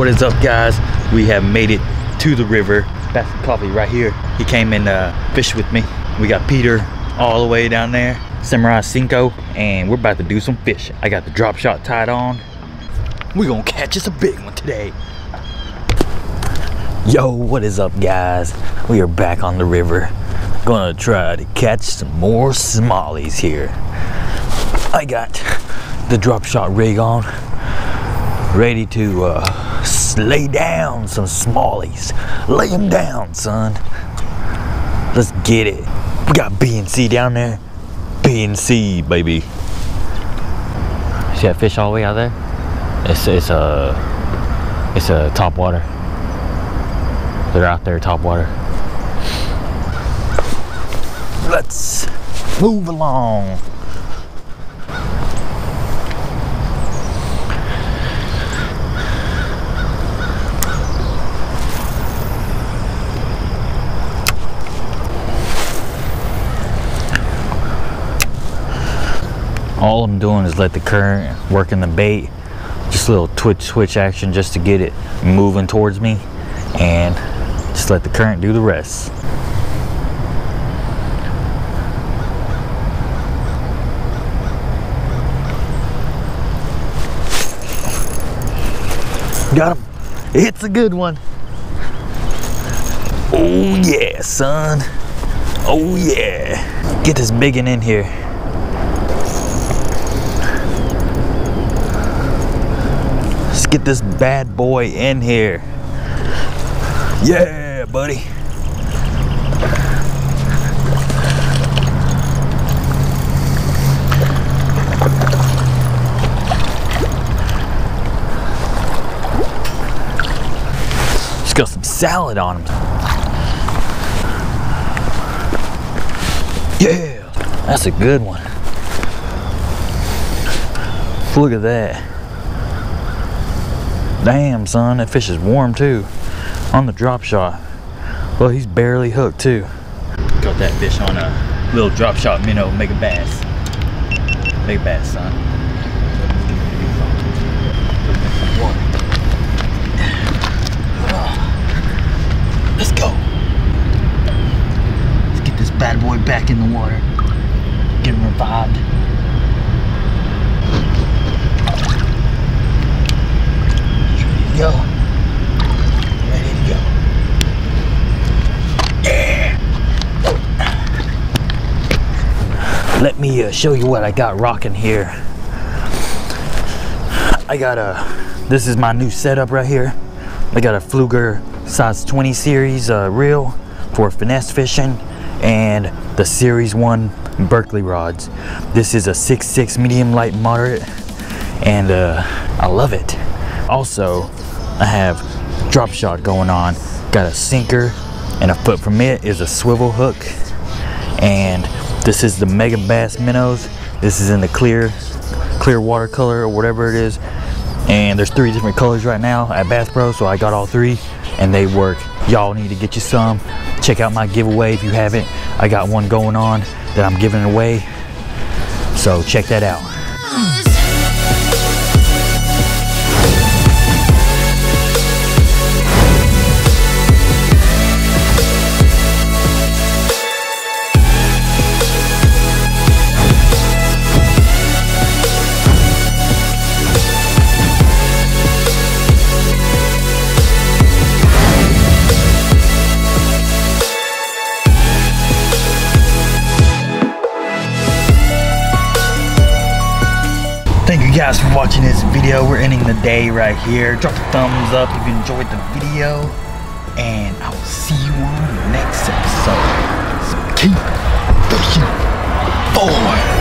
What is up, guys? We have made it to the river. That's the coffee right here. He came and fished with me. We got Peter all the way down there, Samurai Cinco, and we're about to do some fishing. I got the drop shot tied on. We're gonna catch us a big one today. Yo, what is up, guys? We are back on the river. Gonna try to catch some more smallies here. I got the drop shot rig on, ready to lay down some smallies. Lay them down, son. Let's get it. We got B&C down there. B&C, baby. See that fish all the way out there? It's a top water. They're out there, top water. Let's move along. All I'm doing is let the current work in the bait, just a little twitch switch action just to get it moving towards me, and just let the current do the rest. Got him. It's a good one. Oh yeah, son. Oh yeah. Get this biggin in here. Let's get this bad boy in here. Yeah, buddy. Just got some salad on him. Yeah, that's a good one. Look at that. Damn, son, that fish is warm too. On the drop shot. Well, he's barely hooked too. Got that fish on a little drop shot minnow, Mega Bass. Mega Bass, son. Let's go. Let's get this bad boy back in the water. Get him revived. Here we go. Let me show you what I got rocking here. I got this is my new setup right here. I got a Fluger size 20 series reel for finesse fishing and the series 1 Berkeley rods. This is a 6.6 medium light moderate, and I love it. Also, I have drop shot going on. Got a sinker, and a foot from it is a swivel hook, and this is the Mega Bass minnows. This is in the clear watercolor or whatever it is. And there's 3 different colors right now at Bass Pro, so I got all 3 and they work. Y'all need to get you some. Check out my giveaway if you haven't. I got one going on that I'm giving away. So check that out. Thank you guys for watching this video. We're ending the day right here. Drop a thumbs up if you enjoyed the video, and I will see you on the next episode. So keep fishing forward.